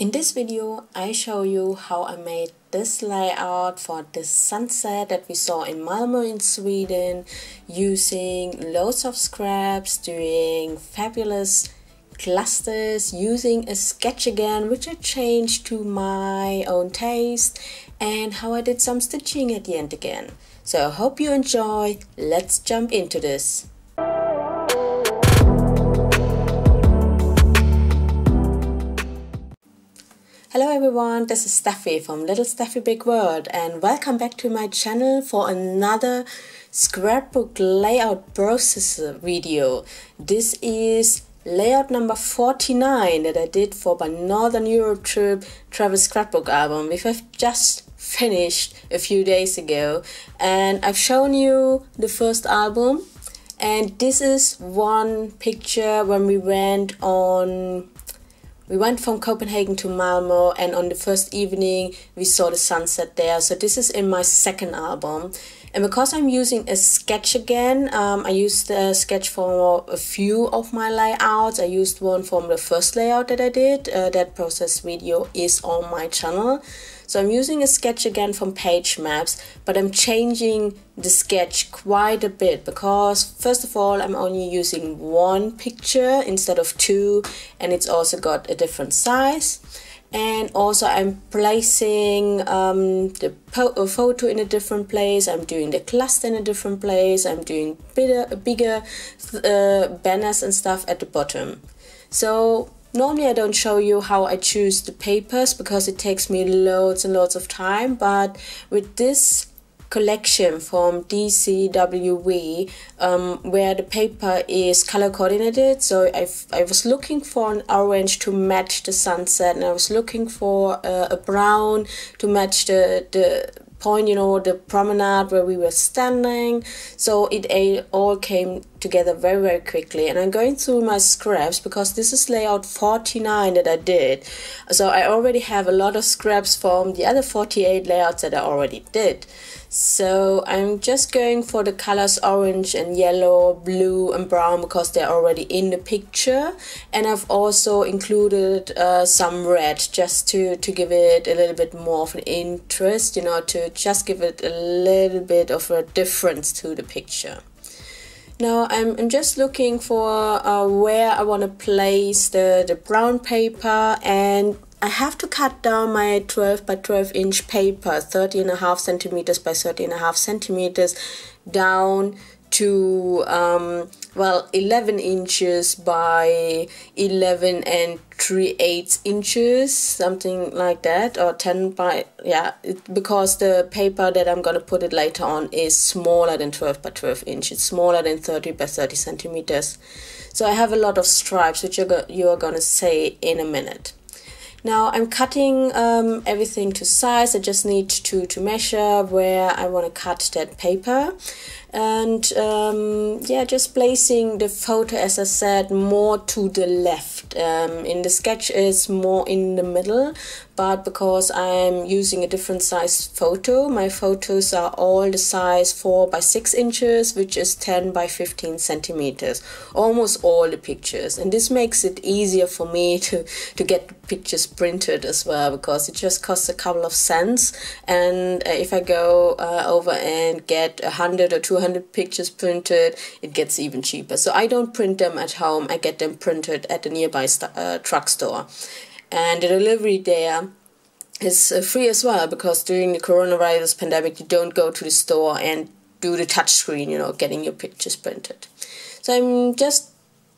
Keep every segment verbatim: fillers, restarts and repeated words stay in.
In this video, I show you how I made this layout for this sunset that we saw in Malmö in Sweden, using loads of scraps, doing fabulous clusters, using a sketch again, which I changed to my own taste, and how I did some stitching at the end again. So I hope you enjoy. Let's jump into this. Hello everyone, this is Steffi from Little Steffi Big World and welcome back to my channel for another scrapbook layout process video. This is layout number forty-nine that I did for my Northern Europe trip travel scrapbook album, which I've just finished a few days ago, and I've shown you the first album, and this is one picture when we went on We went from Copenhagen to Malmö, and on the first evening we saw the sunset there. So this is in my second album. And because I'm using a sketch again, um, I used a sketch for a few of my layouts. I used one from the first layout that I did. Uh, that process video is on my channel. So I'm using a sketch again from Page Maps, but I'm changing the sketch quite a bit because, first of all, I'm only using one picture instead of two, and it's also got a different size. And also I'm placing um, the photo in a different place, I'm doing the cluster in a different place, I'm doing bigger, bigger uh, banners and stuff at the bottom. So normally I don't show you how I choose the papers because it takes me loads and loads of time, but with this collection from D C W V, um, where the paper is color coordinated, so I've, I was looking for an orange to match the sunset, and I was looking for uh, a brown to match the, the point, you know, the promenade where we were standing. So it all came together very very quickly, and I'm going through my scraps because this is layout forty-nine that I did, so I already have a lot of scraps from the other forty-eight layouts that I already did. So I'm just going for the colors orange and yellow, blue and brown because they're already in the picture, and I've also included uh, some red just to, to give it a little bit more of an interest, you know, to just give it a little bit of a difference to the picture. Now I'm, I'm just looking for uh, where I want to place the, the brown paper, and I have to cut down my twelve by twelve inch paper, thirty and a half centimeters by thirty and a half centimeters, down to um, well, eleven inches by eleven and three eighths inches, something like that, or ten by, yeah, it, because the paper that I'm gonna put it later on is smaller than twelve by twelve inches, it's smaller than thirty by thirty centimeters. So I have a lot of stripes, which you're, you're gonna see in a minute. Now I'm cutting um, everything to size. I just need to, to measure where I want to cut that paper, and um, yeah, just placing the photo, as I said, more to the left. Um, in the sketch it's more in the middle, but because I'm using a different size photo, my photos are all the size four by six inches, which is ten by fifteen centimeters, almost all the pictures, and this makes it easier for me to, to get the pictures printed as well, because it just costs a couple of cents, and if I go uh, over and get a hundred or two hundred pictures printed, it gets even cheaper. So I don't print them at home, I get them printed at the nearby st uh, truck store. And the delivery there is free as well, because during the coronavirus pandemic you don't go to the store and do the touch screen, you know, getting your pictures printed. So I'm just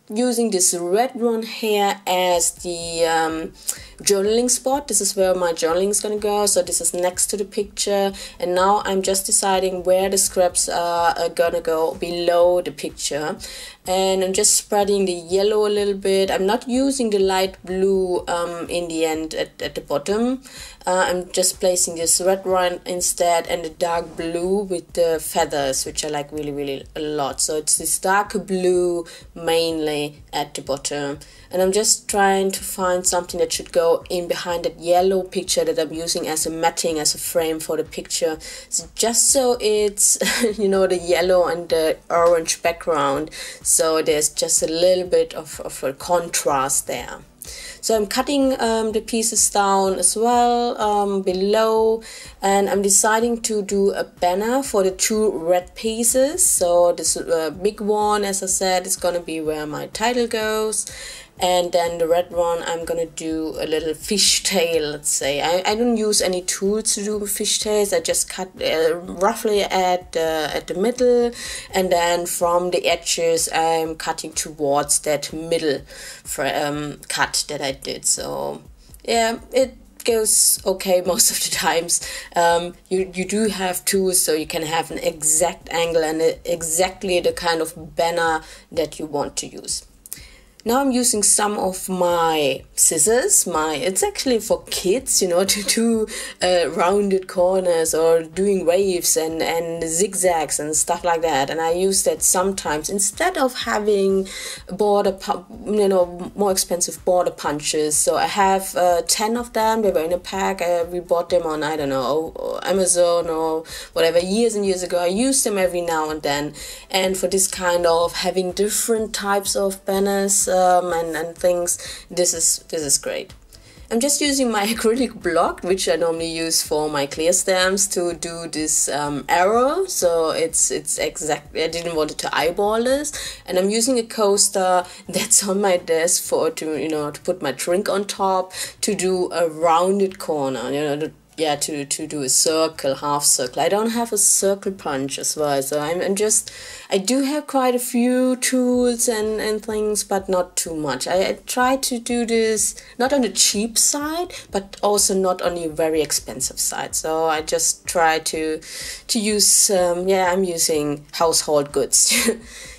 using this red one here as the um, journaling spot. This is where my journaling is going to go, so this is next to the picture, and now I'm just deciding where the scraps are, are going to go below the picture, and I'm just spreading the yellow a little bit. I'm not using the light blue um, in the end at, at the bottom. uh, I'm just placing this red one instead, and the dark blue with the feathers, which I like really really a lot. So it's this dark blue mainly at the bottom, and I'm just trying to find something that should go in behind that yellow picture that I'm using as a matting, as a frame for the picture, so just so it's, you know, the yellow and the orange background, so there's just a little bit of, of a contrast there. So I'm cutting um, the pieces down as well um, below, and I'm deciding to do a banner for the two red pieces. So this uh, big one, as I said, is gonna be where my title goes, and then the red one I'm gonna do a little fish tail, let's say. I, I don't use any tools to do fish tails. I just cut uh, roughly at the, at the middle, and then from the edges I'm cutting towards that middle for, um, cut that I did. So yeah, it goes okay most of the times. um, you, you do have tools, so you can have an exact angle and exactly the kind of banner that you want to use. Now I'm using some of my scissors. My it's actually for kids, you know, to do uh, rounded corners or doing waves and, and zigzags and stuff like that. And I use that sometimes instead of having border, you know, more expensive border punches. So I have uh, ten of them. They were in a pack. Uh, we bought them on, I don't know, Amazon or whatever, years and years ago. I use them every now and then. And for this kind of having different types of banners, Um, and, and things, this is this is great. I'm just using my acrylic block, which I normally use for my clear stamps, to do this um, arrow. So it's it's exactly, I didn't want it to eyeball this, and I'm using a coaster that's on my desk for to you know to put my drink on top, to do a rounded corner, you know to, yeah to to do a circle, half circle. I don't have a circle punch as well, so I'm, I'm just I do have quite a few tools and and things, but not too much. I, I try to do this not on the cheap side, but also not on the very expensive side. So I just try to to use um, yeah I'm using household goods.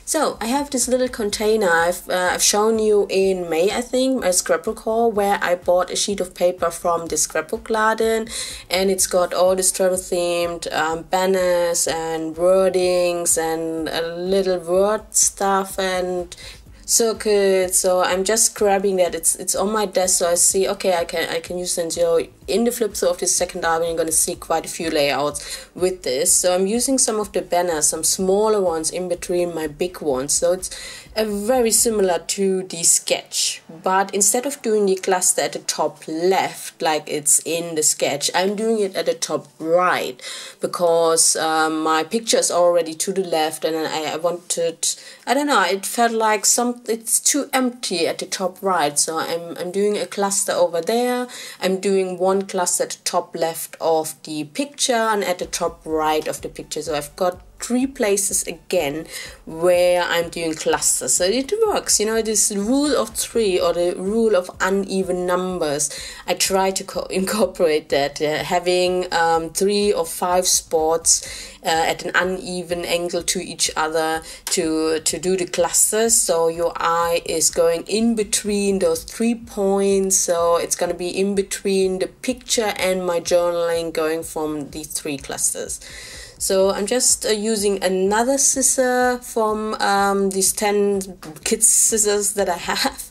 So I have this little container I've, uh, I've shown you in May, I think, my scrapbook haul, where I bought a sheet of paper from the Scrapbookladen, and it's got all these travel themed um, banners and wordings and a little word stuff and circuits. So I'm just grabbing that. It's it's on my desk, so I see, okay, I can I can use them. So in the flip side of this second album, you're gonna see quite a few layouts with this. So I'm using some of the banners, some smaller ones in between my big ones. So it's a very similar to the sketch, but instead of doing the cluster at the top left like it's in the sketch, I'm doing it at the top right, because um, my picture is already to the left, and I, I wanted, I don't know, it felt like some it's too empty at the top right. So I'm, I'm doing a cluster over there. I'm doing one cluster at the top left of the picture and at the top right of the picture. So I've got three places again where I'm doing clusters. So it works, you know, this rule of three or the rule of uneven numbers. I try to co incorporate that, uh, having um, three or five spots uh, at an uneven angle to each other to, to do the clusters. So your eye is going in between those three points. So it's going to be in between the picture and my journaling, going from the three clusters. So I'm just uh, using another scissor from um, these ten kids scissors that I have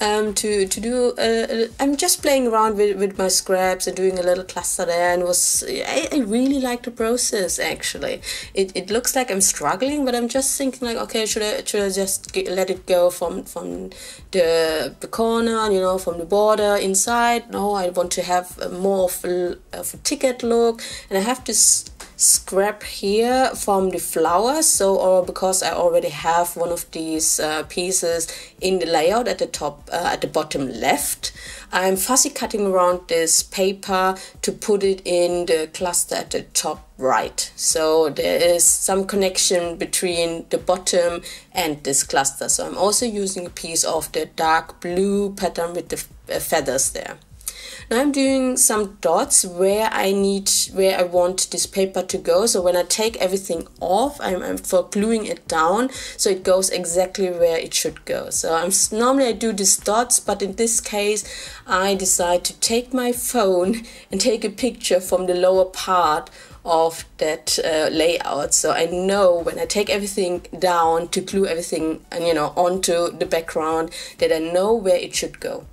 um, to, to do, uh, I'm just playing around with, with my scraps and doing a little cluster there, and was I, I really like the process actually. It, it looks like I'm struggling, but I'm just thinking like, okay, should I, should I just get, let it go from, from the, the corner, you know, from the border inside? No, I want to have a more of a, of a ticket look, and I have this scrap here from the flower, so or because I already have one of these uh, pieces in the layout at the top uh, at the bottom left. I'm fussy cutting around this paper to put it in the cluster at the top right, so there is some connection between the bottom and this cluster. So I'm also using a piece of the dark blue pattern with the feathers there. Now I'm doing some dots where I need, where I want this paper to go. So when I take everything off, I'm, I'm for gluing it down, so it goes exactly where it should go. So I'm normally I do these dots, but in this case, I decide to take my phone and take a picture from the lower part of that uh, layout, so I know when I take everything down to glue everything and you know onto the background that I know where it should go.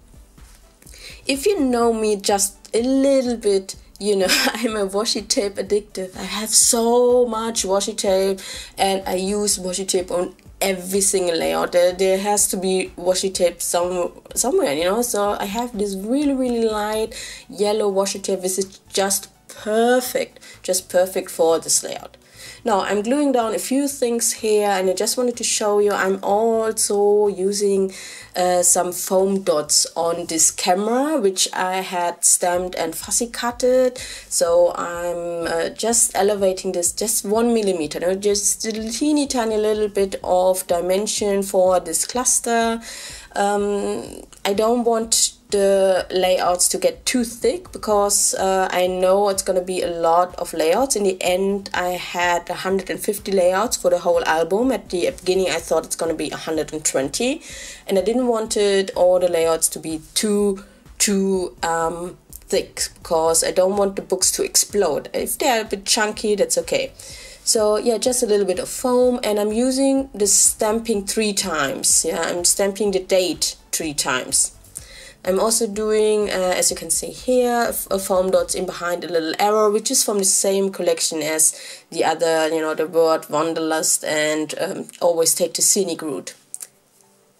If you know me just a little bit, you know, I'm a washi tape addictive. I have so much washi tape, and I use washi tape on every single layout. There, there has to be washi tape some, somewhere, you know. So I have this really, really light yellow washi tape. This is just perfect, just perfect for this layout. Now I'm gluing down a few things here, and I just wanted to show you I'm also using uh, some foam dots on this camera, which I had stamped and fussy cutted. So I'm uh, just elevating this just one millimeter, you know, just a teeny tiny little bit of dimension for this cluster. Um, I don't want the layouts to get too thick, because uh, I know it's going to be a lot of layouts. In the end, I had one hundred fifty layouts for the whole album. At the beginning, I thought it's going to be one hundred twenty, and I didn't want it, all the layouts to be too, too um, thick, because I don't want the books to explode. If they're a bit chunky, that's okay. So yeah, just a little bit of foam, and I'm using the stamping three times. Yeah, I'm stamping the date three times. I'm also doing, uh, as you can see here, a foam dots in behind a little arrow, which is from the same collection as the other, you know, the word Wanderlust and um, Always Take the Scenic Route.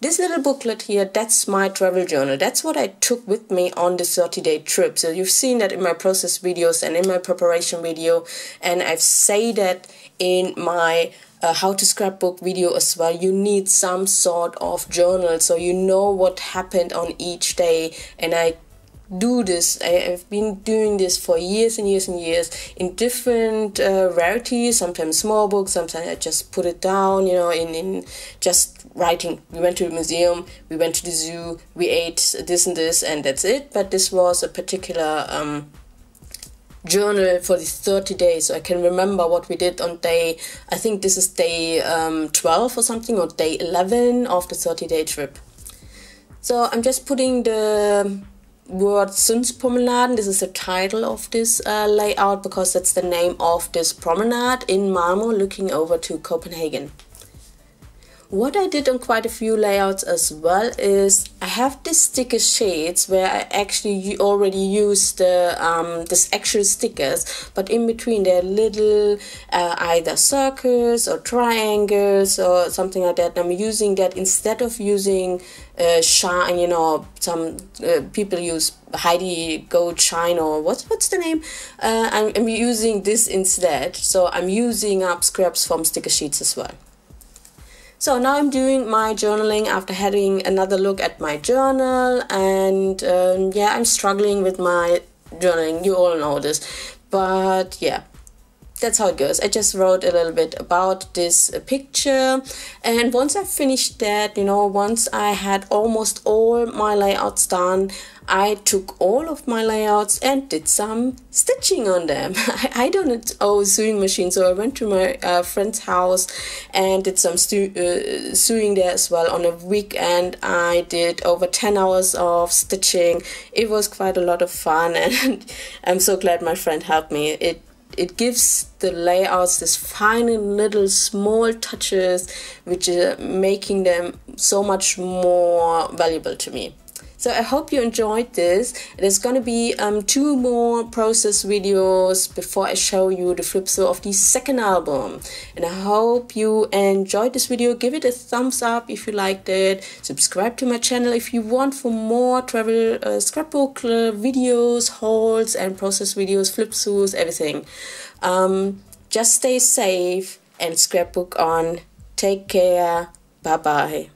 This little booklet here, that's my travel journal. That's what I took with me on the thirty day trip. So you've seen that in my process videos and in my preparation video, and I've said that in my Uh, how to scrapbook video as well. You need some sort of journal so you know what happened on each day, and I do this. I, I've been doing this for years and years and years in different uh, rarities, sometimes small books, sometimes I just put it down, you know, in, in just writing. We went to the museum, we went to the zoo, we ate this and this, and that's it. But this was a particular um, journal for the thirty days, so I can remember what we did on day, I think this is day um, twelve or something, or day eleven of the thirty day trip. So I'm just putting the word Sundspromenaden. This is the title of this uh, layout, because that's the name of this promenade in Malmö looking over to Copenhagen. What I did on quite a few layouts as well is I have these sticker shades where I actually already used the um, this actual stickers, but in between they're little uh, either circles or triangles or something like that. I'm using that instead of using uh, shine, you know, some uh, people use Heidi Gold Shine or what's what's the name? Uh, I'm, I'm using this instead, so I'm using up scraps from sticker sheets as well. So now I'm doing my journaling after having another look at my journal, and um, yeah, I'm struggling with my journaling, you all know this, but yeah, that's how it goes. I just wrote a little bit about this picture, and once I finished that, you know, once I had almost all my layouts done, I took all of my layouts and did some stitching on them. I don't own sewing machine, so I went to my uh, friend's house and did some uh, sewing there as well on a weekend. I did over ten hours of stitching. It was quite a lot of fun, and I'm so glad my friend helped me. It It gives the layouts this fine little small touches, which is making them so much more valuable to me. So I hope you enjoyed this. There's going to be um, two more process videos before I show you the flip through of the second album. And I hope you enjoyed this video. Give it a thumbs up if you liked it. Subscribe to my channel if you want for more travel uh, scrapbook uh, videos, hauls and process videos, flip throughs, everything. Um, just stay safe and scrapbook on. Take care. Bye-bye.